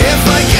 If I can